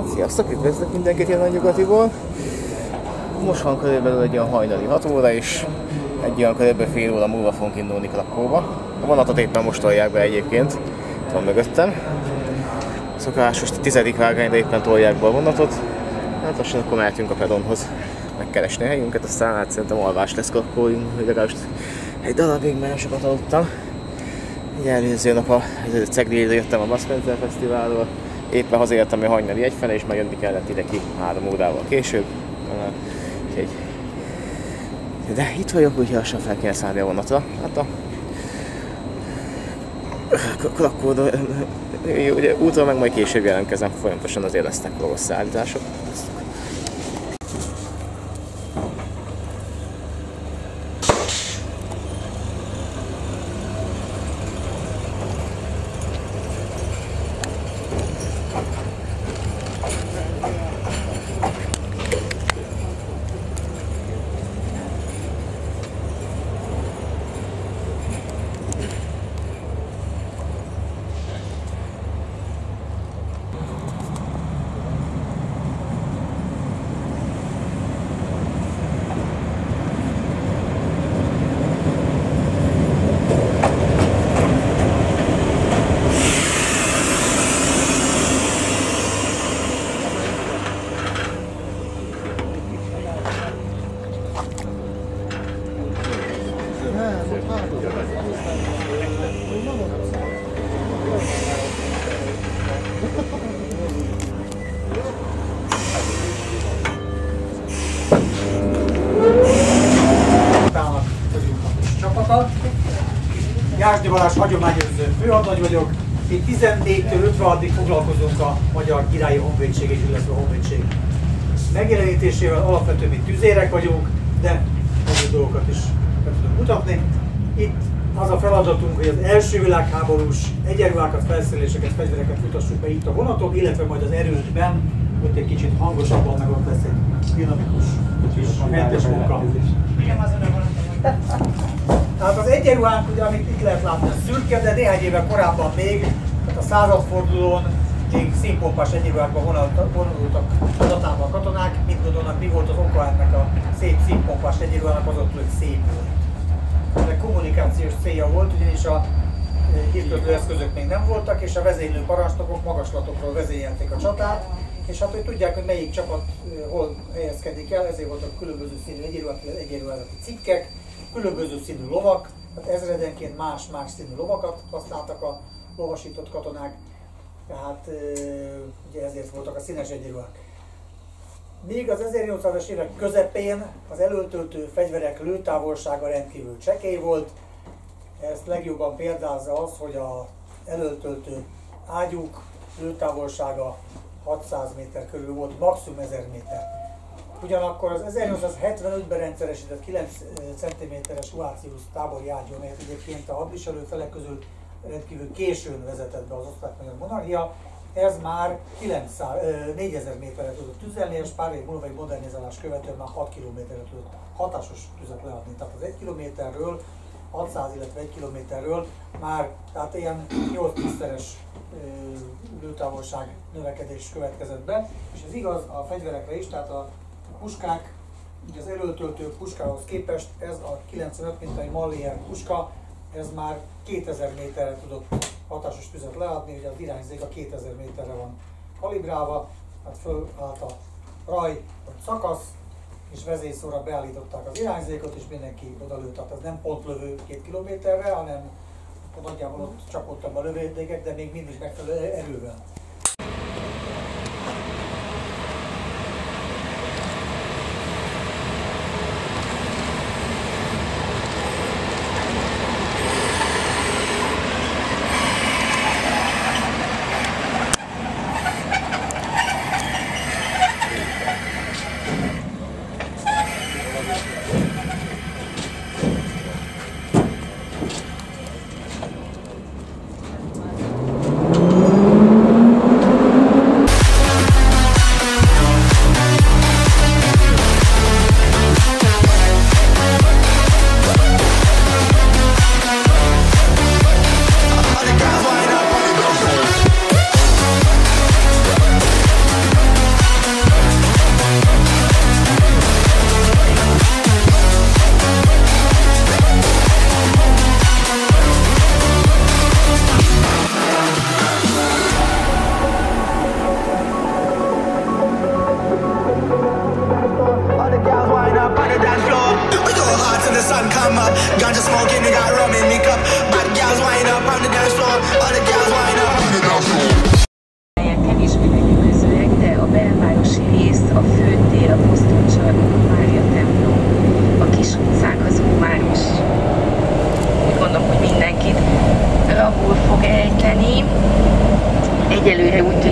Hát sziasztok, üdvözlök mindenkit ilyen a nyugatiból. Most van körülbelül egy olyan hajnali 6 óra és egy olyan körülbelül fél óra múlva fogunk indulni Krakkóba. A vonatot éppen most tolják be egyébként, itt van mögöttem. Szokásos 10. vágányra éppen tolják be a vonatot. Hát lassan akkor mehetünk a pedonhoz megkeresni a helyünket, aztán hát szerintem alvás lesz Krakkóin, hogy legalábbis egy darabig, mert sokat aludtam. Egy előző nap a Ceglire jöttem a Baszpenzel fesztiválról, éppen hazaértem a hajnali egyfele, és már jönni kellett ide ki 3 órával később. Úgyhogy... De itt vagyok, úgyhogy lassan fel kell szállni a vonatra. Hát a Krakkóról útra meg majd később jelentkezem, folyamatosan azért lesznek rossz szállítások. Jászdi Balázs hagyományőrző főhadnagy vagyok. Én 14-től 56-ig foglalkozunk a Magyar Királyi Honvédség és illetve a Honvédség megjelenítésével. Alapvetően mi tüzérek vagyunk, de nagy dolgokat is meg tudunk mutatni. Itt az a feladatunk, hogy az első világháborús egyenruhákat, felszereléseket, fegyvereket futassuk be itt a vonaton, illetve majd az erődben, ott egy kicsit hangosabban meg ott lesz egy dinamikus kis mentes munka. Tehát az egyenruhánk, ugye, amit itt lehet látni, szürke, de néhány éve korábban még, a századfordulón még színpompás egyenruhákban vonultak adatában a katonák. Mit gondolnak, mi volt az oka ennek a szép színpompás egyenruhának? Az ott, hogy szép volt. De kommunikációs célja volt, ugyanis a hírközlő eszközök még nem voltak, és a vezénylő parancsnokok magaslatokról vezényelték a csatát, és hát, hogy tudják, hogy melyik csapat hol helyezkedik el, ezért voltak különböző színű egyenruházati cikkek, különböző színű lovak, tehát ezredenként más-más színű lovakat használtak a lovasított katonák, tehát ugye ezért voltak a színes egyenruhák. Még az 1800-as évek közepén az elöltöltő fegyverek lőtávolsága rendkívül csekély volt, ezt legjobban példázza az, hogy az elöltöltő ágyúk lőtávolsága 600 méter körül volt, maximum 1000 méter. Ugyanakkor az 1875-ben rendszeresített 9 cm-es Oáciusz tábori ágyú, amelyet egyébként a hadviselő felek közül rendkívül későn vezetett be az osztrák-magyar monarchia, ez már 4000 méterre tudott tüzelni, és pár év múlva egy modernizálás követően már 6 km-re tudott hatásos tüzet leadni. Tehát az 1 km-ről, 600, illetve 1 km-ről már, tehát ilyen 8-10-szeres lőtávolság növekedés következett be, és ez igaz a fegyverekre is, tehát a puskák, ugye az elöltöltő puskához képest ez a 95 mintai Malleyer puska, ez már 2000 méterre tudott hatásos tüzet leadni, ugye az irányzék a 2000 méterre van kalibrálva, hát fölállt a raj, a szakasz, és vezényszóra beállították az irányzékot, és mindenki odalőtt, tehát ez nem pontlövő 2 kilométerre, hanem nagyjából ott csapottam a lövedékek, de még mindig megfelelő erővel.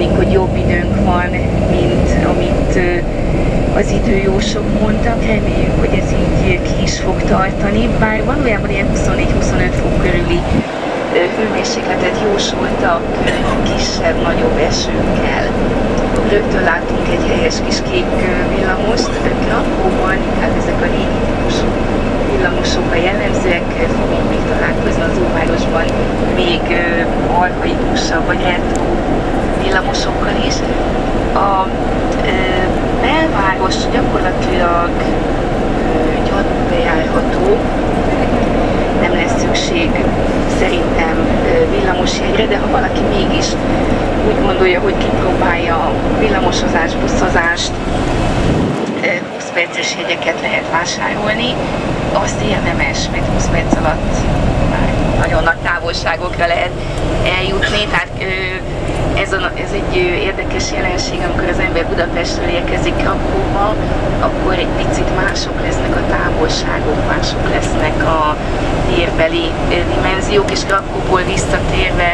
reméljük, hogy jobb időnk van, mint amit az időjósok mondtak. Reméljük, hogy ez így ki is fog tartani, bár valójában ilyen 24-25 fok körüli hőmérsékletet jósoltak kisebb-nagyobb esőkkel. Rögtön láttunk egy helyes kis kék villamost. Krakkóban inkább ezek a régi típusú villamosok a jellemzőek, fogunk még találkozni az óvárosban még arhaikusabb vagy eltó villamosokkal is. A belváros gyakorlatilag bejárható, nem lesz szükség szerintem villamosjegyre, de ha valaki mégis úgy gondolja, hogy kipróbálja a villamosozás, buszozást, 20 perces jegyeket lehet vásárolni, azt érdemes, mert 20 perc alatt már nagyon nagy távolságokra lehet eljutni. Tehát ez egy érdekes jelenség, amikor az ember Budapestről érkezik Krakkóba, akkor egy picit mások lesznek a távolságok, mások lesznek a térbeli dimenziók, és Krakkóból visszatérve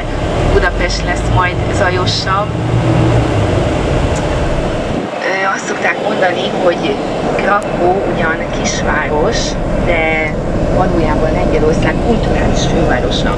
Budapest lesz majd zajosabb. Azt szokták mondani, hogy Krakkó ugyan kisváros, de valójában Lengyelország kulturális fővárosa.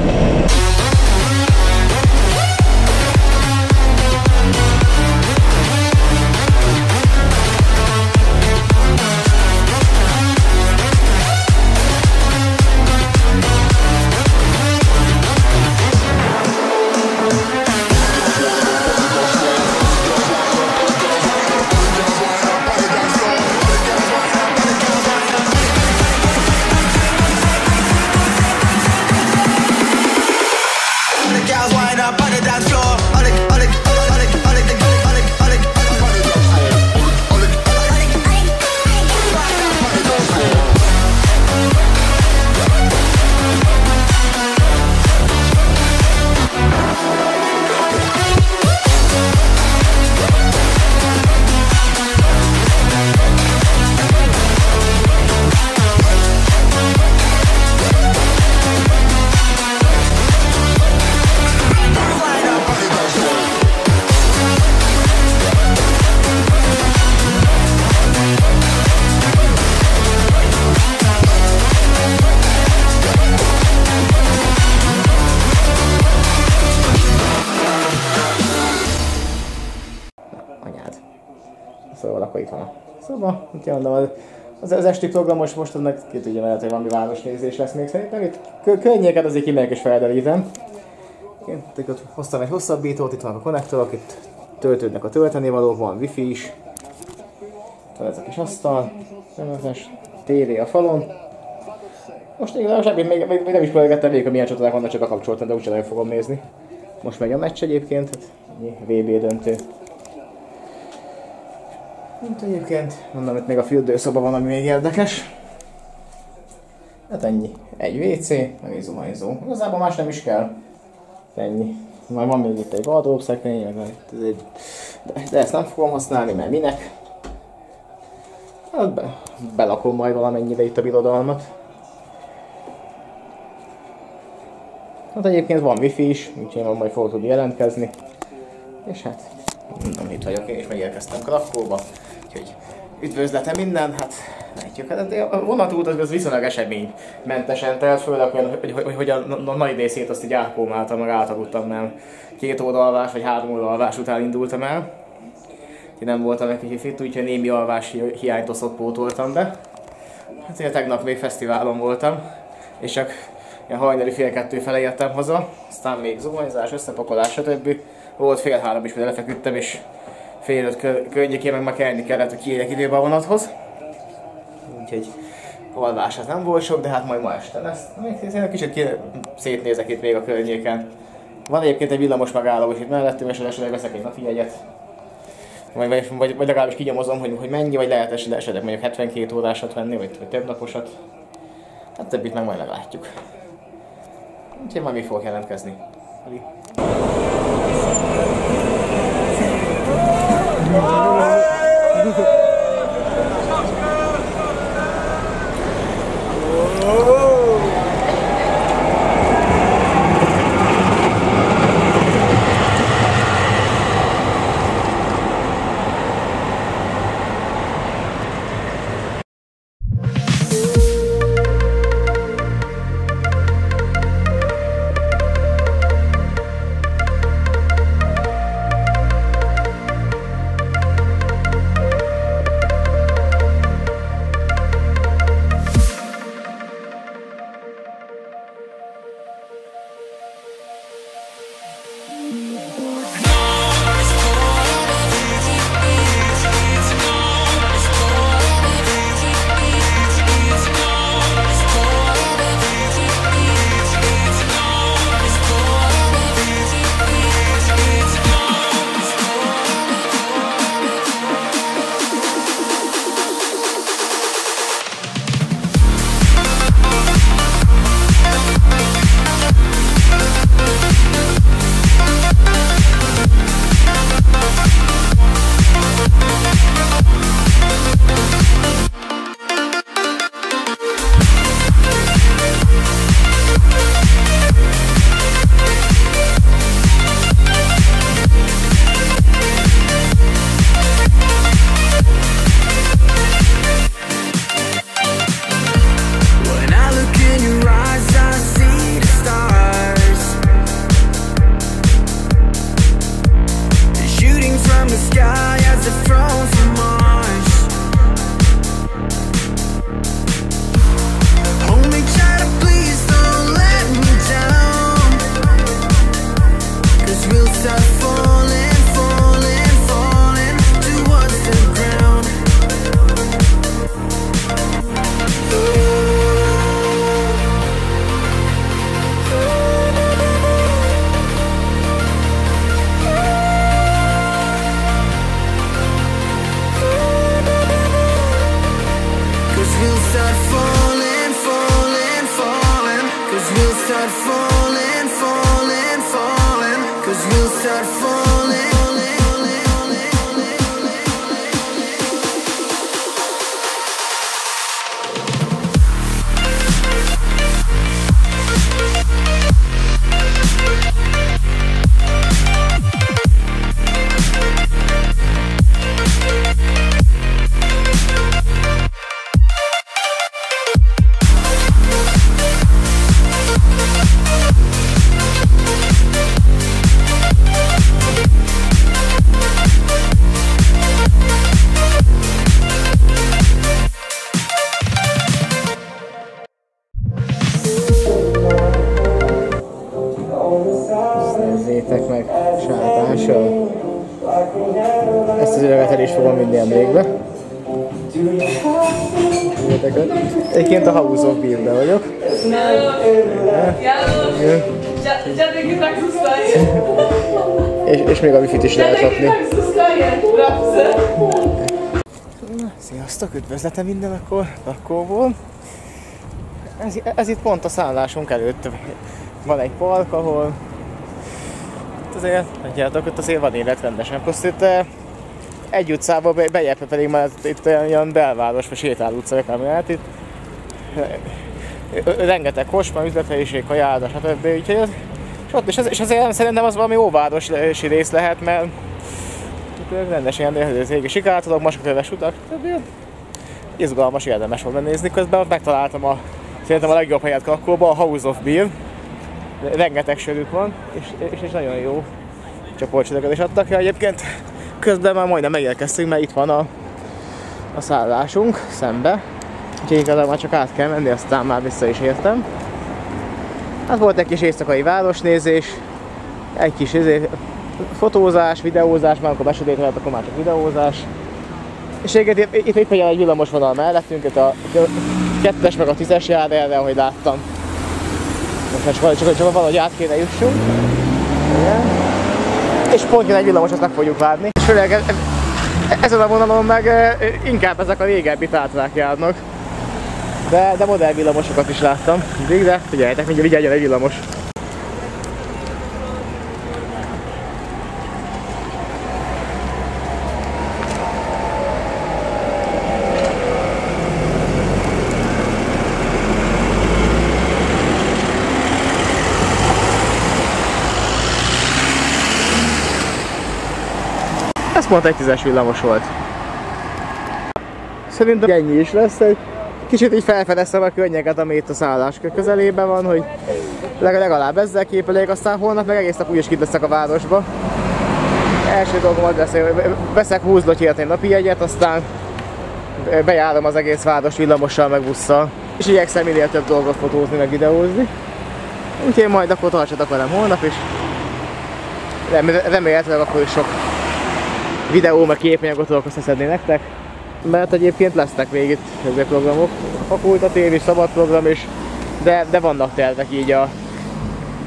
Szóval akkor itt van a szoba, itt mondom, az esti programos mostannak ki tudja mellett, hogy valami városnézés lesz még szerintem. Itt könnyéket azért kimegyek és felderültem. Ott hoztam egy hosszabbítót, itt vannak a konnektorok, itt töltődnek a töltenivalók, van wifi is. Talán ez a kis asztal, tévé a falon. Most igazából még nem is próbálgattam végig, hogy milyen csatornák vannak, csak bekapcsoltam, de úgyse nagyon fogom nézni. Most megy a meccs egyébként, VB döntő. Mint egyébként, mondom, itt még a fürdőszoba van, ami még érdekes. Hát ennyi. Egy WC, meg izomajzó. Igazából más nem is kell. Ennyi. Majd van még itt egy gardróbszekrény, meg itt de ezt nem fogom használni, mert minek. Hát belakom majd valamennyire itt a birodalmat. Hát egyébként van wifi is, úgyhogy majd fogok tudni jelentkezni. És hát... mondom, itt vagyok én, és megérkeztem Krakkóba, úgyhogy üdvözletem minden, hát látjuk, hát a vonatút az viszonylag eseménymentesen telt, főleg hogy a nagy részét azt így átkómáltam, meg átaludtam, mert 2 óra alvás vagy 3 óra alvás után indultam el, úgyhogy nem voltam egy kicsit fit, úgyhogy némi alvás hiányt pótoltam be. Hát én tegnap még fesztiválon voltam, és csak ilyen hajnali 1-2 felé jöttem haza, aztán még zuhanyzás, összepakolás, stb. Volt 2:30 is, mert lefeküdtem, és 4:30 környékén meg már kelni kellett, hogy kiérjek időben a vonathoz. Úgyhogy alvás nem volt sok, de hát majd ma este lesz. Még kicsit szétnézek itt még a környéken. Van egyébként egy villamos megálló is itt mellettem, és esetleg veszek egy napi jegyet. Vagy legalábbis kigyomozom, hogy mennyi, vagy lehet esetleg mondjuk 72 órásat venni, vagy több naposat. Hát többit meg majd meglátjuk. Úgyhogy majd még fogok jelentkezni. Egyébként a House of Bill-ben vagyok. És még a wifi-t is lehet kapni. Sziasztok, üdvözletem mindenkor, Krakkóból. Ez itt pont a szállásunk előtt. Van egy park, ahol... Azért, látjátok, ott azért van élet rendesen. Egy utcából bejebb pedig már itt olyan belváros, vagy sétáló utcák, ami hát itt rengeteg kocsma, üzlethelyiségek, kajáda, stb. És azért szerintem az valami óvárosi rész lehet, mert rendesen ilyen régi sikátorok, másokköves utak, stb. Izgalmas, érdemes volna nézni. Közben megtaláltam szerintem a legjobb helyet Krakkóban, a House of Bill. Rengeteg sörük van, és nagyon jó csoportcsöröket is adtak el egyébként. Közben már majdnem megérkeztünk, mert itt van a szállásunk szembe. Úgyhogy igazából már csak át kell menni, aztán már vissza is értem. Hát volt egy kis éjszakai városnézés, egy kis fotózás, videózás, már amikor besötét lett, akkor már csak videózás. És itt például egy villamosvonal mellettünk, itt a 2-es meg a 10-es jár erre, ahogy láttam. Most már csak valahogy át kéne jussunk. Igen. És pont jön egy villamos, azt meg fogjuk várni. És főleg ezen a vonalon meg inkább ezek a régebbi tátrák járnak. De modern villamosokat is láttam. De figyeljetek, mindjárt jön egy villamos. Pont egy 10-es villamos volt. Szerintem ennyi is lesz, egy kicsit így felfedeztem a környeket, ami itt a szállás közelében van, hogy legalább ezzel képeljék, aztán holnap meg egész nap úgyis kint leszek a városba. Első dolgom az lesz, hogy veszek 20 dotyért egy napi jegyet, aztán bejárom az egész város villamossal meg busszal. És igyekszem minél több dolgot fotózni meg videózni. Úgyhogy majd akkor tartsatok velem holnap is. Remélhetőleg akkor is sok videó, meg képanyagot tudok összeszedni nektek, mert egyébként lesznek még itt ezek a programok, fakultatív is, szabad program is, de vannak tervek így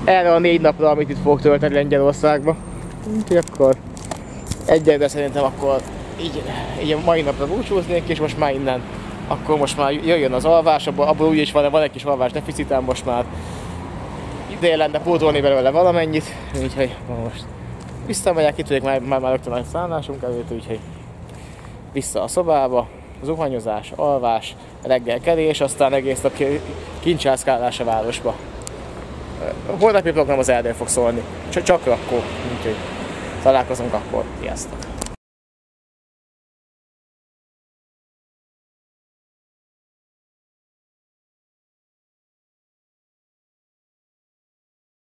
erre a 4 napra, amit itt fogok tölteni Lengyelországba. Úgyhogy akkor egyelőre szerintem akkor így a mai napra búcsúznék, és most már innen, akkor most már jöjjön az alvás, abból úgyis van egy kis alvás deficitám most már, ideje lenne pótolni belőle valamennyit, úgyhogy most visszamegyek, itt vagyok már rögtön a szállásunk előtt, úgyhogy vissza a szobába, zuhanyozás, alvás, reggelkelés, aztán egész nap kincsászkálás a városba. Holnapi program az erről fog szólni, csak Krakkó, úgyhogy találkozunk akkor, sziasztok!